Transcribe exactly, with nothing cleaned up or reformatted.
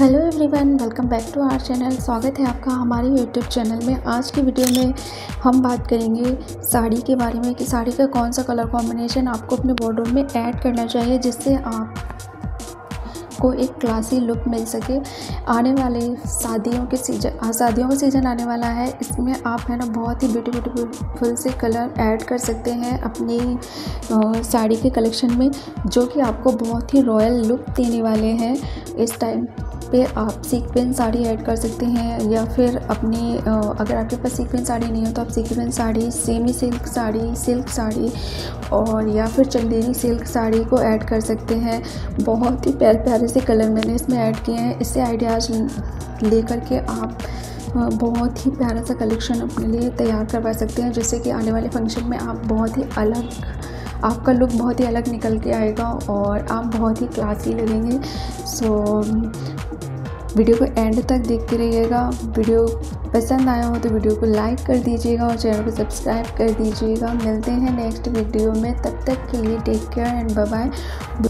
Hello everyone, welcome back to our channel. स्वागत है आपका हमारे यूट्यूब चैनल में। आज की वीडियो में हम बात करेंगे साड़ी के बारे में कि साड़ी का कौन सा कलर कॉम्बिनेशन आपको अपने वार्डरोब में ऐड करना चाहिए जिससे आपको एक क्लासी लुक मिल सके। आने वाले शादियों के सीजन शादियों का सीज़न आने वाला है, इसमें आप है ना बहुत ही ब्यूटी ब्यूटीफुल से कलर ऐड कर सकते हैं अपनी साड़ी के कलेक्शन में, जो कि आपको बहुत ही रॉयल लुक देने वाले हैं। इस टाइम पे आप सीक्वेंस साड़ी ऐड कर सकते हैं, या फिर अपने अगर आपके पास सीक्वेंस साड़ी नहीं हो तो आप sequence sari, semi silk sari, silk sari और या फिर चंदेरी सिल्क साड़ी को ऐड कर सकते हैं। बहुत ही प्यारे प्यारे से कलर मैंने इसमें ऐड किए हैं। इससे आइडियाज़ लेकर के आप बहुत ही प्यारा सा कलेक्शन अपने लिए तैयार करवा सकते हैं, जिससे कि आने वाले फंक्शन में आप बहुत ही अलग, आपका लुक बहुत ही अलग निकल के आएगा और आप बहुत ही क्लासी लगेंगे। सो वीडियो को एंड तक देखते रहिएगा। वीडियो पसंद आया हो तो वीडियो को लाइक कर दीजिएगा और चैनल को सब्सक्राइब कर दीजिएगा। मिलते हैं नेक्स्ट वीडियो में, तब तक के लिए take care and bye bye.